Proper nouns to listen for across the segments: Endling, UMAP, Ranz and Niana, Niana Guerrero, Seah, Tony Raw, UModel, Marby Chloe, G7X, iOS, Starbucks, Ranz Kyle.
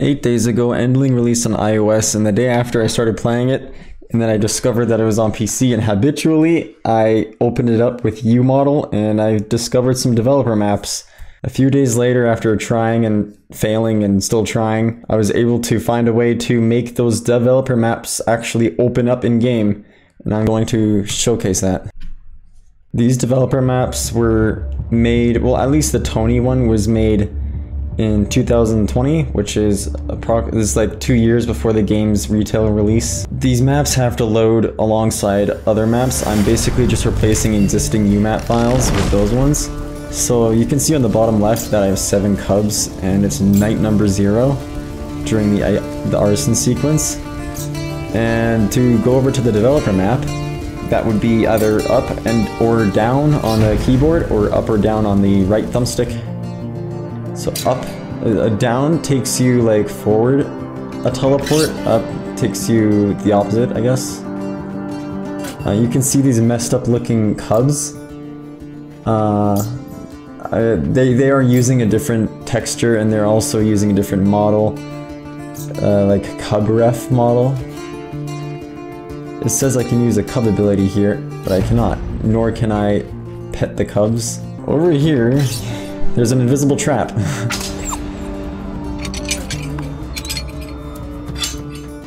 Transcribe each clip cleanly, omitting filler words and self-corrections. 8 days ago, Endling released on iOS, and the day after I started playing it, and then I discovered that it was on PC, and habitually, I opened it up with UModel, and I discovered some developer maps. A few days later, after trying and failing and still trying, I was able to find a way to make those developer maps actually open up in-game, and I'm going to showcase that. These developer maps were made, well, at least the Tony one was made in 2020, which is like 2 years before the game's retail release. These maps have to load alongside other maps. I'm basically just replacing existing UMAP files with those ones. So you can see on the bottom left that I have 7 cubs, and it's night number 0 during the arson sequence. And to go over to the developer map, that would be either up and or down on the keyboard, or up or down on the right thumbstick. So up, down takes you like forward a teleport, up takes you the opposite, I guess. You can see these messed up looking cubs. They are using a different texture, and they're also using a different model, like cub ref model. It says I can use a cub ability here, but I cannot, nor can I pet the cubs. Over here, there's an invisible trap.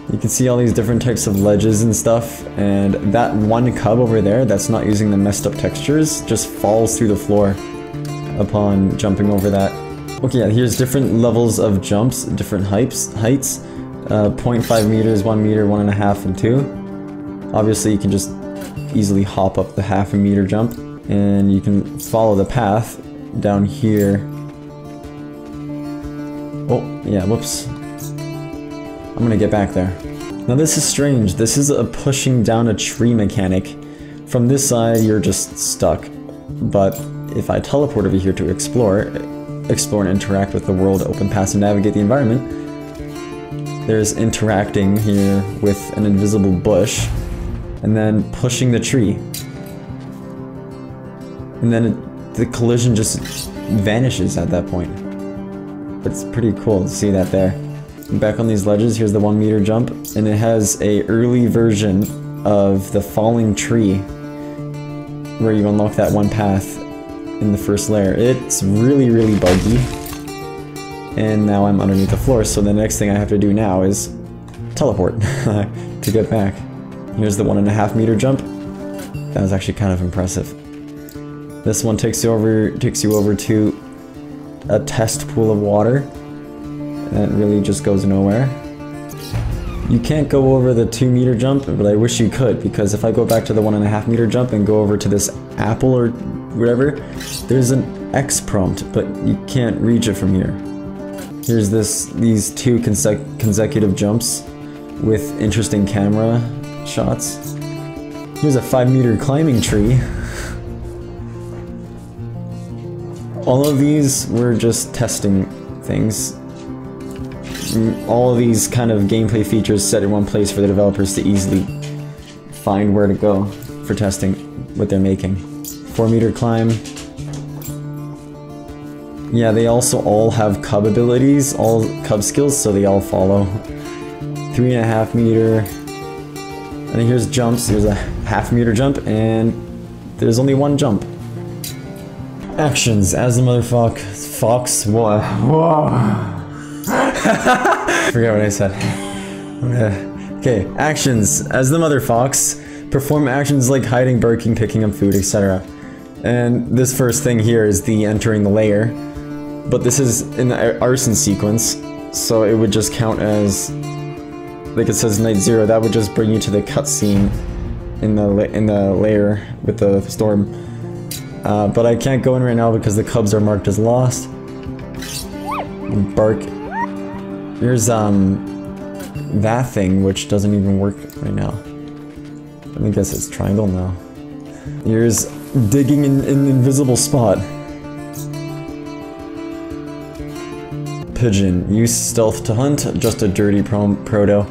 You can see all these different types of ledges and stuff, and that one cub over there that's not using the messed up textures just falls through the floor upon jumping over that. Okay, yeah, here's different levels of jumps, different heights, 0.5 meters, 1 meter, 1.5, and 2. Obviously, you can just easily hop up the 0.5 meter jump, and you can follow the path down here. Oh, yeah, whoops. I'm gonna get back there. Now this is strange. This is a pushing down a tree mechanic. From this side, you're just stuck. But if I teleport over here to explore and interact with the world, open paths, and navigate the environment, there's interacting here with an invisible bush, and then pushing the tree. And then the collision just vanishes at that point. It's pretty cool to see that there. Back on these ledges, here's the 1 meter jump, and it has a early version of the falling tree where you unlock that one path in the first layer. It's really, really buggy. And now I'm underneath the floor, so the next thing I have to do now is teleport to get back. Here's the 1.5 meter jump. That was actually kind of impressive. This one takes you over to a test pool of water. That really just goes nowhere. You can't go over the 2 meter jump, but I wish you could, because if I go back to the 1.5 meter jump and go over to this apple or whatever, there's an X prompt, but you can't reach it from here. Here's these two consecutive jumps with interesting camera shots. Here's a 5 meter climbing tree. All of these were just testing things. All of these kind of gameplay features set in one place for the developers to easily find where to go for testing what they're making. 4 meter climb. Yeah, they also all have cub abilities, all cub skills, so they all follow. 3.5 meter. And here's jumps, here's a 0.5 meter jump, and there's only one jump. Actions, as the motherfucker fox, what? Whoa. I forgot what I said. Okay, actions, as the mother fox, perform actions like hiding, barking, picking up food, etc. And this first thing here is the entering the layer. But this is in the arson sequence, so it would just count as, like it says, night 0. That would just bring you to the cutscene in the layer with the storm. But I can't go in right now because the cubs are marked as lost. Bark. Here's that thing which doesn't even work right now. Let me guess, it's triangle now. Here's digging in an invisible spot. Pigeon. Use stealth to hunt, just a dirty proto.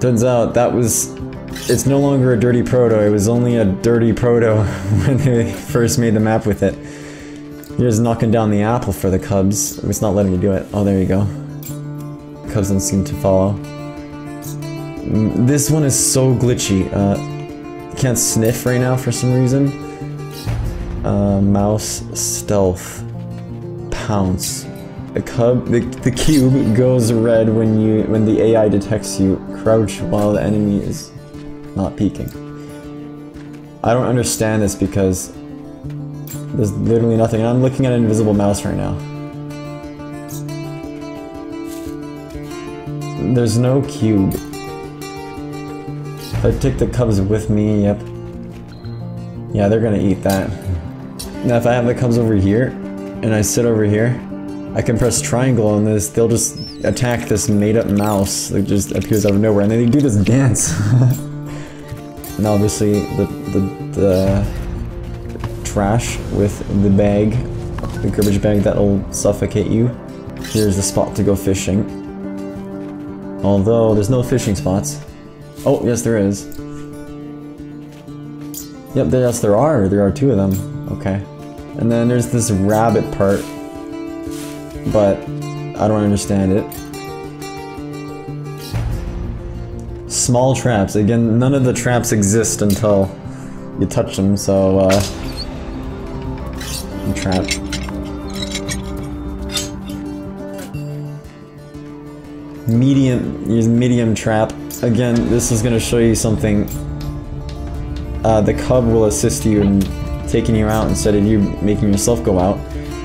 Turns out that was... it's no longer a dirty proto, it was only a dirty proto when they first made the map with it. You're just knocking down the apple for the cubs. It's not letting me do it. Oh, there you go. cousins seem to follow. This one is so glitchy. Can't sniff right now for some reason. Mouse, stealth, pounce. The cube goes red when the AI detects you. Crouch while the enemy is not peeking. I don't understand this because there's literally nothing. I'm looking at an invisible mouse right now. There's no cube. If I take the cubs with me, yep. Yeah, they're gonna eat that. Now if I have the cubs over here, and I sit over here, I can press triangle on this, they'll just attack this made-up mouse that just appears out of nowhere, and then they do this dance. And obviously, the trash with the bag, the garbage bag that'll suffocate you. Here's the spot to go fishing. Although, there's no fishing spots. Oh, yes there is. Yep, yes there are. There are two of them. Okay. And then there's this rabbit part. But I don't understand it. Small traps. Again, none of the traps exist until you touch them, so trap. Medium, use medium trap. Again, this is going to show you something. The cub will assist you in taking you out instead of you making yourself go out.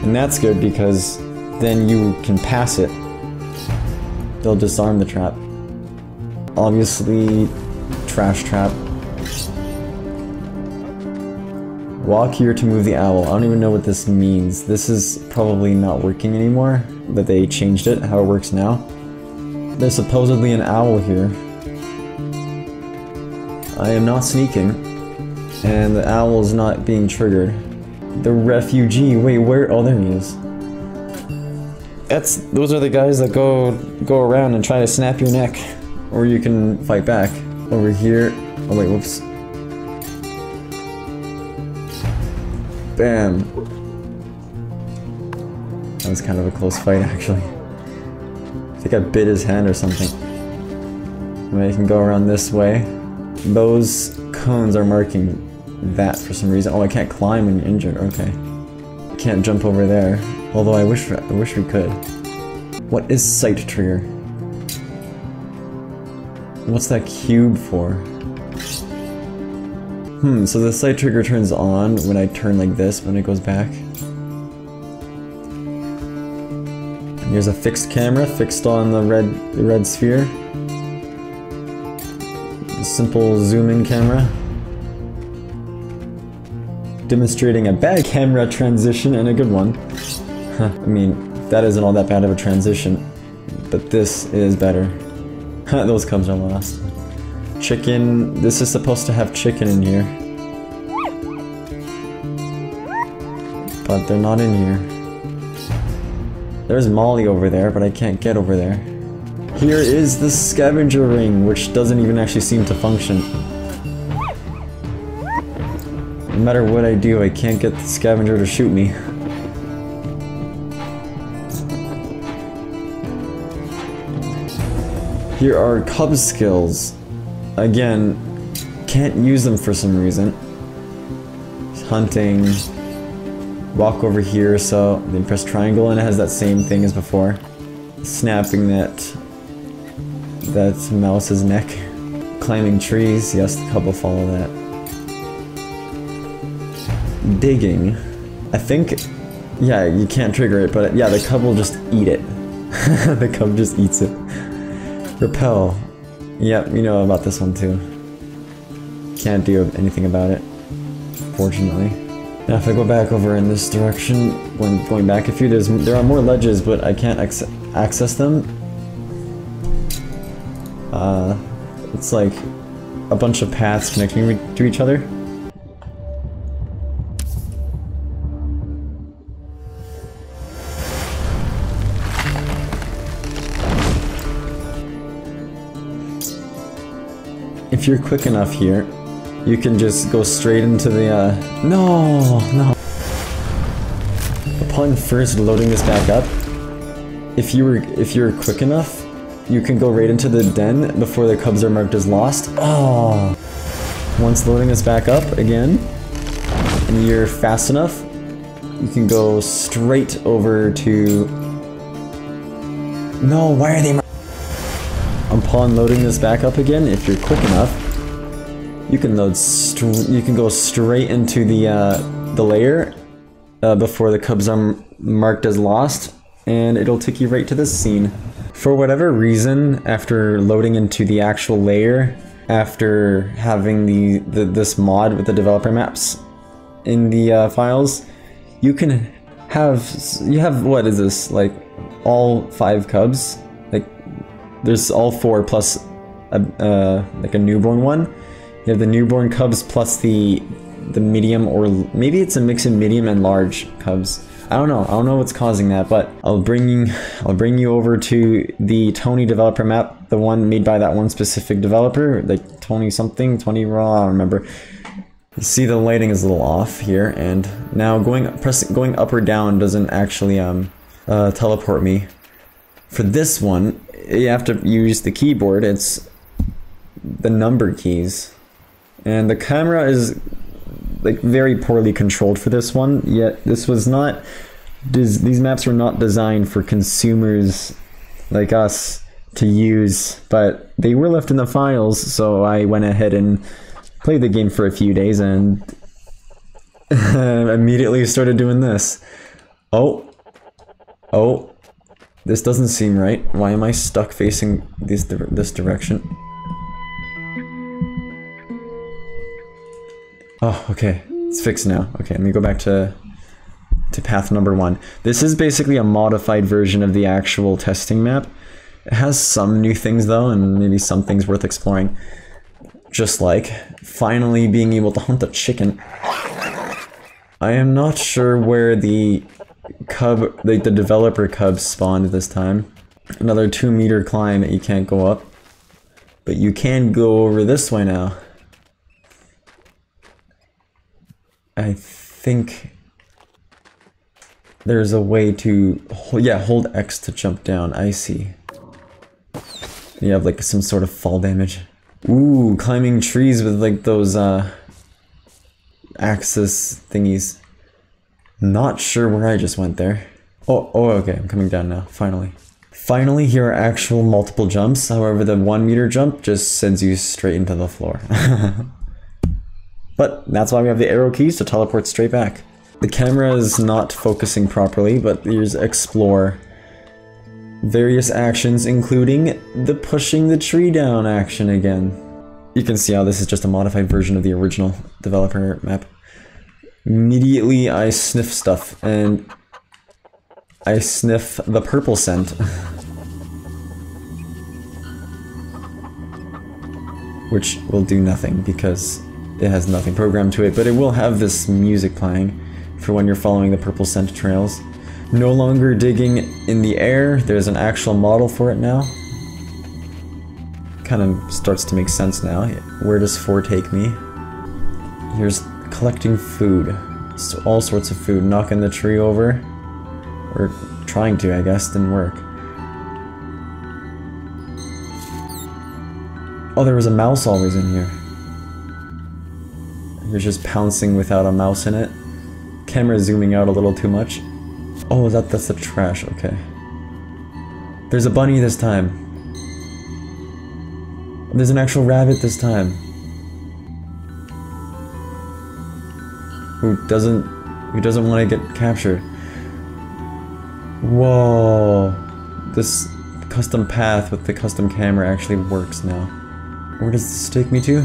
And that's good because then you can pass it. They'll disarm the trap. Obviously, trash trap. Walk here to move the owl. I don't even know what this means. This is probably not working anymore, but they changed it, how it works now. There's supposedly an owl here. I am not sneaking, and the owl is not being triggered. The refugee, wait, where? Oh, there he is. Those are the guys that go around and try to snap your neck, or you can fight back. Over here, oh wait, whoops. Bam. That was kind of a close fight, actually. I think I bit his hand or something. I mean, I can go around this way. Those cones are marking that for some reason. Oh, I can't climb when you're injured. Okay, can't jump over there. Although I wish we could. What is sight trigger? What's that cube for? So the sight trigger turns on when I turn like this, but it goes back. And here's a fixed camera fixed on the red sphere. Simple zoom-in camera. Demonstrating a bad camera transition, and a good one. I mean, that isn't all that bad of a transition, but this is better. Those cubs are lost. Chicken, this is supposed to have chicken in here. But they're not in here. There's Molly over there, but I can't get over there. Here is the scavenger ring, which doesn't even actually seem to function. No matter what I do, I can't get the scavenger to shoot me. Here are cub skills. Again, can't use them for some reason. Hunting. Walk over here, so then press triangle and it has that same thing as before. Snapping that mouse's neck. Climbing trees, yes, the cub will follow that. Digging. I think, yeah, you can't trigger it, but yeah, the cub will just eat it. The cub just eats it. Repel. Yep, you know about this one too. Can't do anything about it, fortunately. Now if I go back over in this direction, when going back a few, there are more ledges, but I can't access them. It's like a bunch of paths connecting to each other. If you're quick enough here, you can just go straight into the, no! Upon first loading this back up, if you were quick enough, You can go right into the den before the cubs are marked as lost. Oh. Once loading this back up again, and you're fast enough, you can go straight over to... No, why are they... Upon loading this back up again, if you're quick enough, you can load. You can go straight into the layer before the cubs are marked as lost, and it'll take you right to this scene. For whatever reason, after loading into the actual layer, after having this mod with the developer maps in the files, you can have what is this, like all 5 cubs? Like there's all 4 plus like a newborn one. You have the newborn cubs plus the medium, or maybe it's a mix of medium and large cubs. I don't know what's causing that, but I'll bring you over to the Tony developer map, the one made by that one specific developer, like Tony something, Tony Raw, I don't remember. You see the lighting is a little off here, and now going up or down doesn't actually teleport me. For this one, you have to use the keyboard. It's the number keys, and the camera is like very poorly controlled for this one, yet this was not, these maps were not designed for consumers like us to use, but they were left in the files, so I went ahead and played the game for a few days and immediately started doing this. Oh, this doesn't seem right. Why am I stuck facing this direction? Oh, okay, it's fixed now. Okay, let me go back to path number 1. This is basically a modified version of the actual testing map. It has some new things though, and maybe some things worth exploring. Just like finally being able to hunt a chicken. I am not sure where the cub, like the developer cubs spawned this time. Another 2-meter climb that you can't go up. But you can go over this way now. I think there's a way to, hold X to jump down, I see. You have like some sort of fall damage. Ooh, climbing trees with like those axis thingies. Not sure where I just went there. Oh, okay, I'm coming down now, finally. Finally, here are actual multiple jumps, however the 1-meter jump just sends you straight into the floor. But that's why we have the arrow keys to teleport straight back. The camera is not focusing properly, but there's explore. Various actions, including the pushing the tree down action again. You can see how this is just a modified version of the original developer map. Immediately I sniff stuff, and I sniff the purple scent. Which will do nothing because it has nothing programmed to it, but it will have this music playing for when you're following the purple scent trails. No longer digging in the air, there's an actual model for it now. Kind of starts to make sense now. Where does 4 take me? Here's collecting food. So all sorts of food, knocking the tree over. Or trying to, I guess, didn't work. Oh, there was a mouse always in here. You're just pouncing without a mouse in it. Camera zooming out a little too much. Oh, that's the trash, okay. There's a bunny this time. There's an actual rabbit this time. Who doesn't want to get captured. Whoa. This custom path with the custom camera actually works now. Where does this take me to?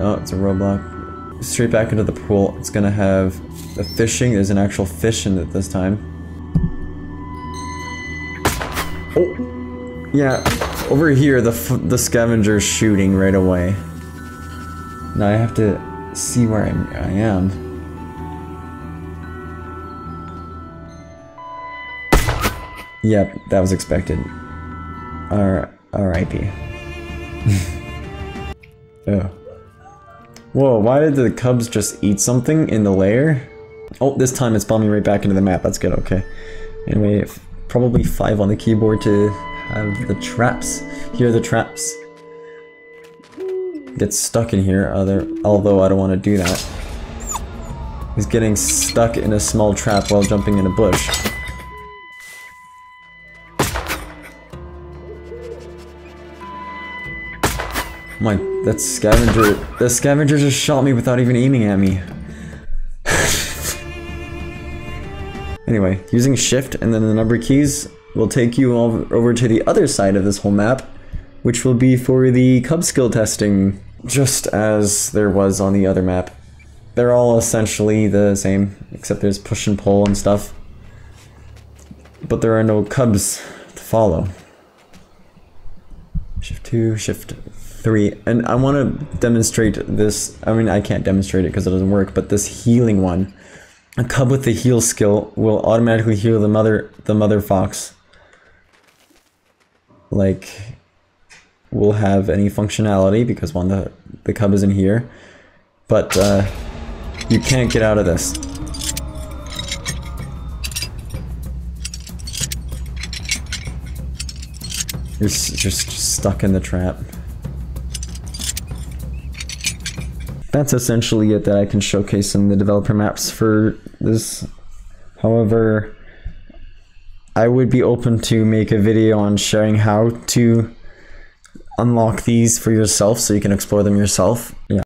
Oh, it's a roadblock. Straight back into the pool. It's gonna have the fishing. There's an actual fish in it this time. Oh, yeah. Over here, the scavenger's shooting right away. Now I have to see where I am. Yep, yeah, that was expected. R.I.P. Oh. Whoa, why did the cubs just eat something in the lair? Oh, this time it's spawned me right back into the map. That's good, okay. Anyway, probably 5 on the keyboard to have the traps. Here are the traps. Get stuck in here, although I don't want to do that. He's getting stuck in a small trap while jumping in a bush. My, that scavenger, just shot me without even aiming at me. Anyway, using shift and then the number keys will take you all over to the other side of this whole map, which will be for the cub skill testing, just as there was on the other map. They're all essentially the same, except there's push and pull and stuff. But there are no cubs to follow. Shift 2, shift 3, and I want to demonstrate this. I mean, I can't demonstrate it because it doesn't work, but this healing one. A cub with the heal skill will automatically heal the mother fox. Like, will have any functionality because one, the cub is in here, but you can't get out of this. You're just stuck in the trap. That's essentially it that I can showcase in the developer maps for this. However, I would be open to make a video on sharing how to unlock these for yourself so you can explore them yourself. Yeah.